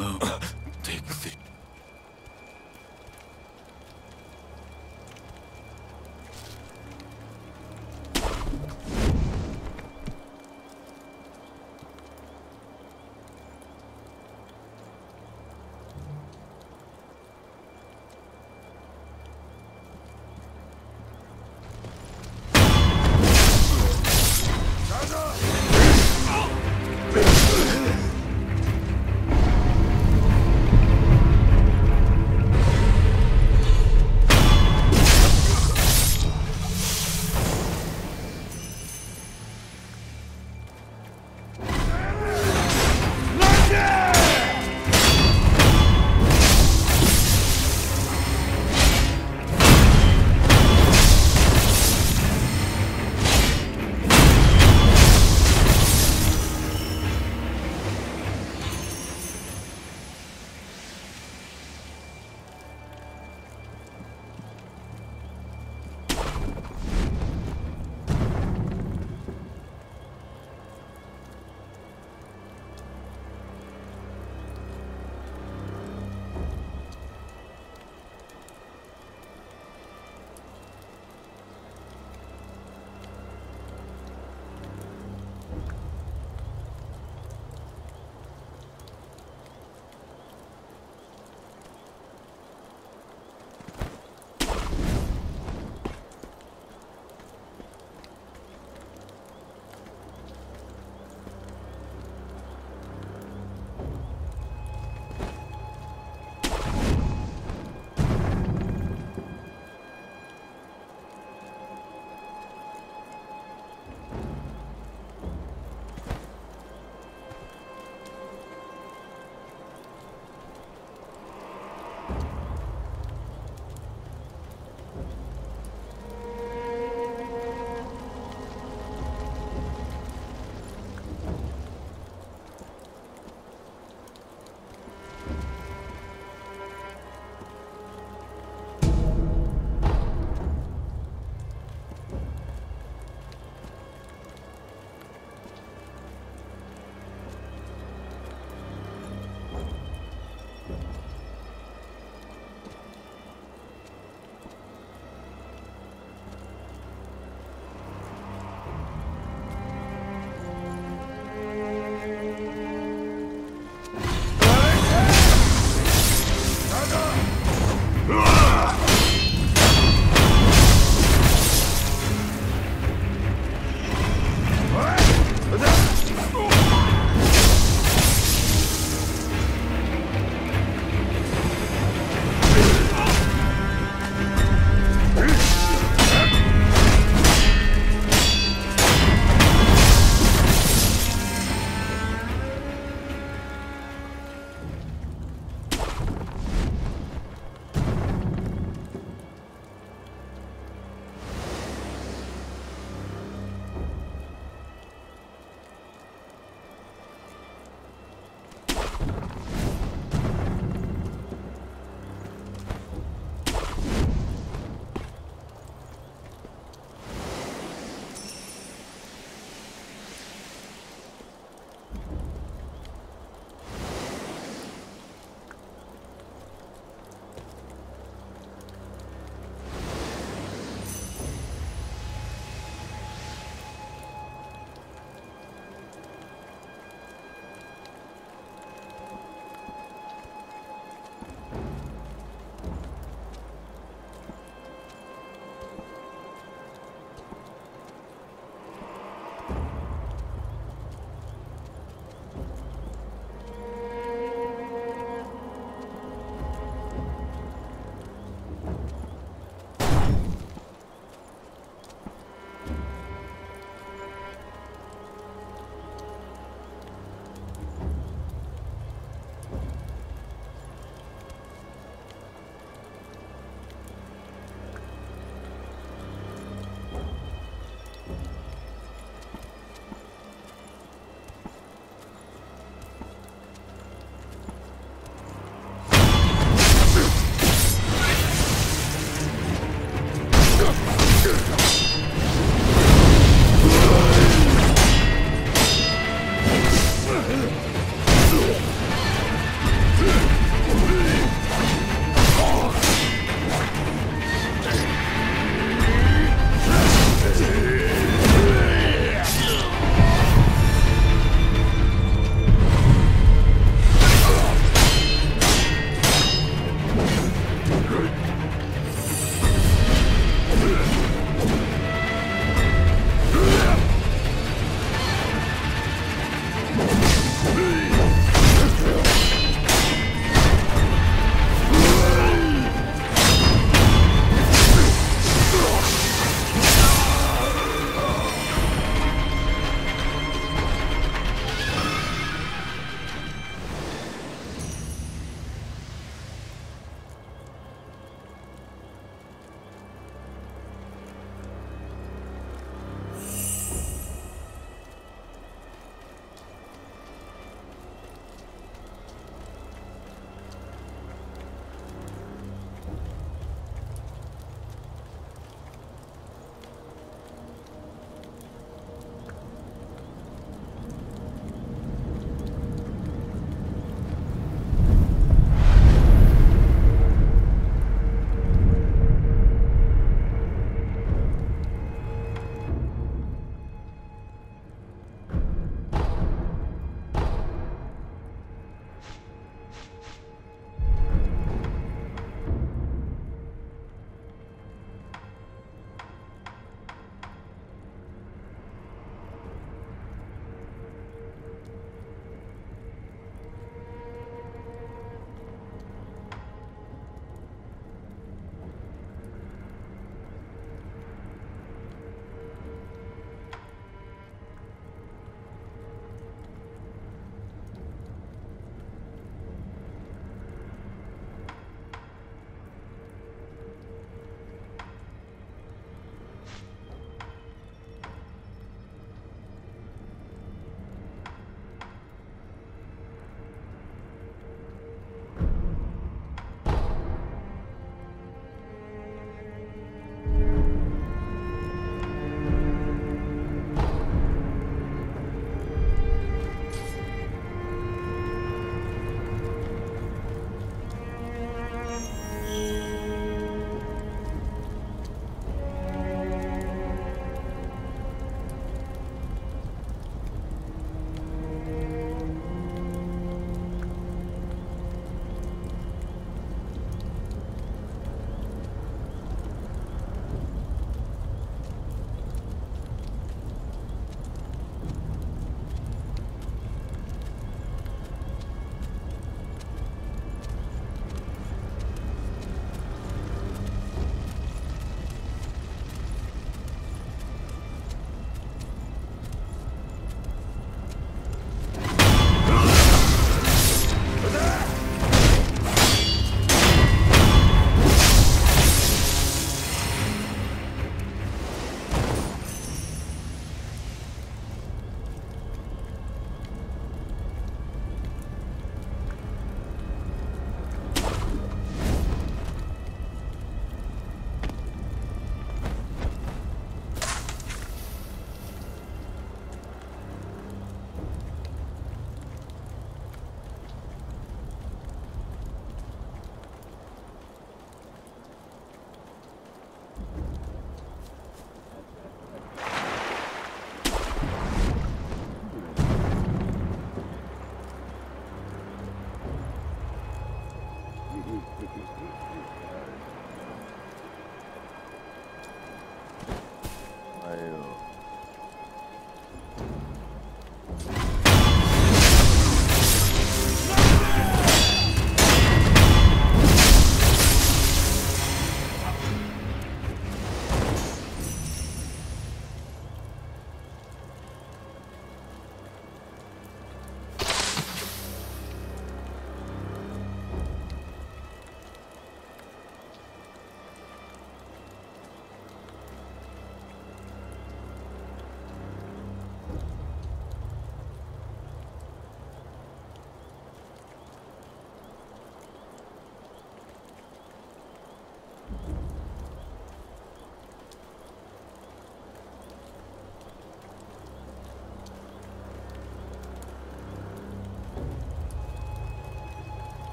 alone. Take the...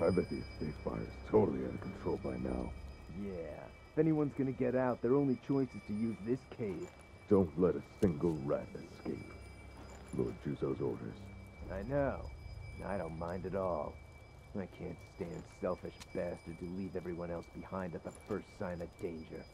I bet the estate fire is totally out of control by now. Yeah. If anyone's gonna get out, their only choice is to use this cave. Don't let a single rat escape. Lord Juzo's orders. I know. I don't mind at all. I can't stand selfish bastards who leave everyone else behind at the first sign of danger.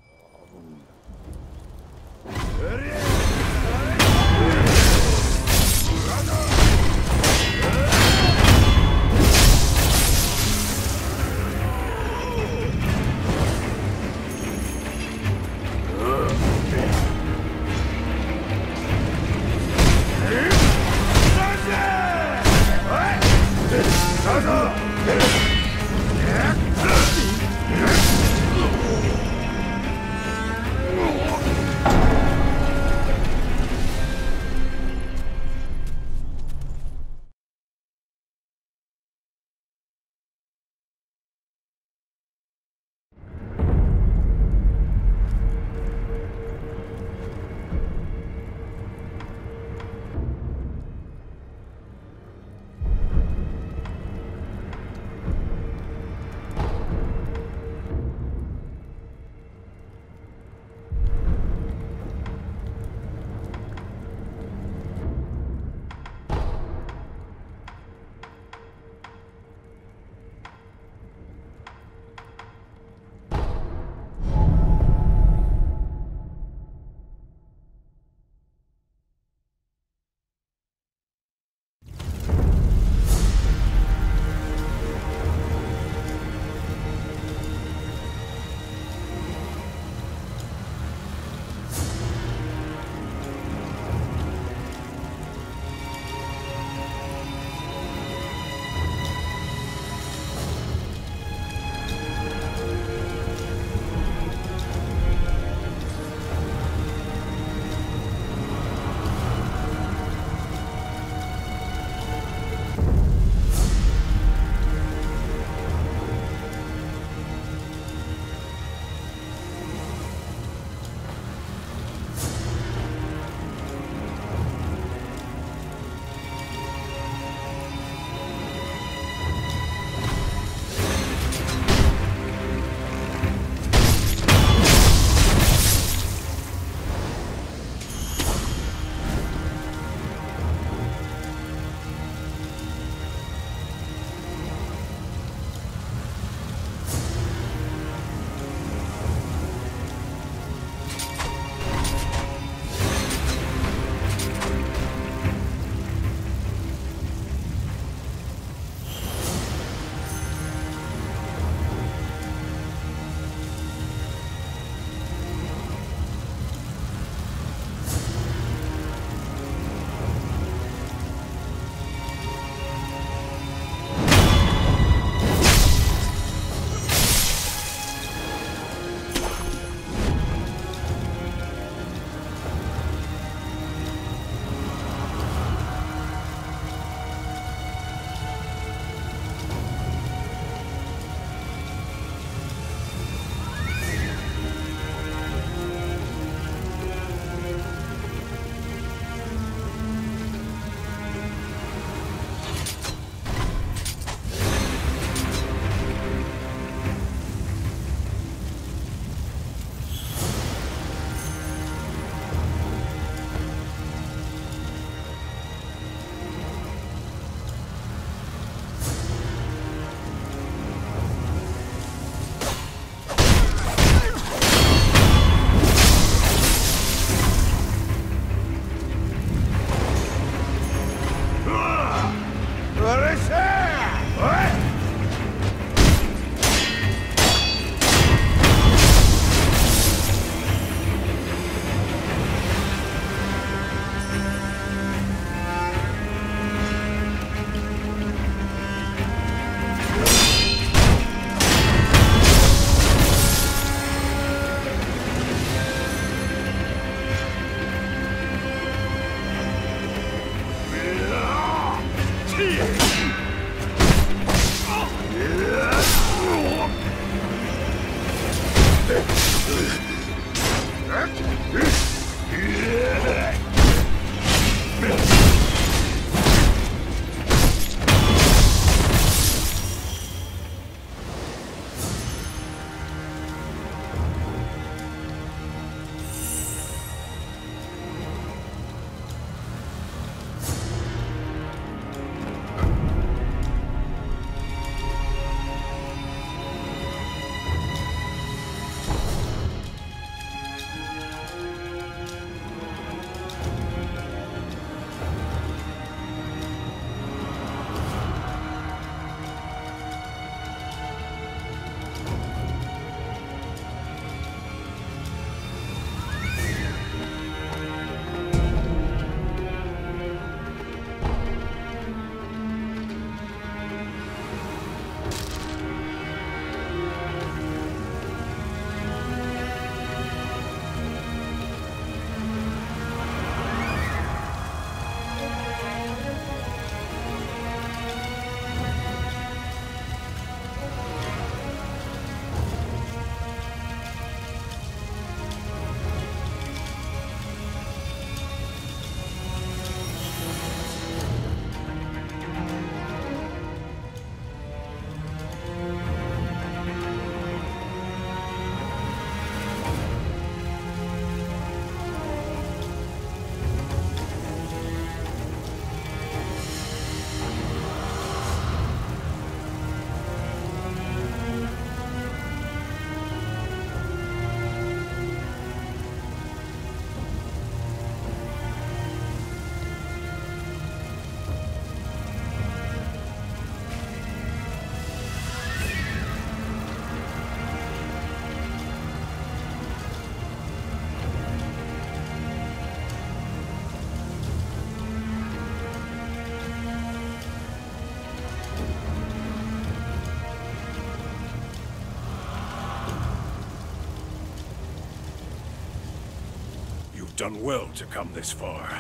Done well to come this far.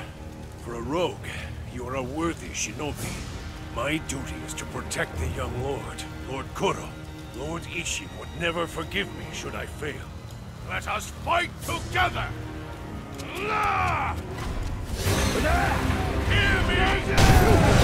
For a rogue, you are a worthy shinobi. My duty is to protect the young lord, Lord Kuro. Lord Enshin would never forgive me should I fail. Let us fight together! Hear me!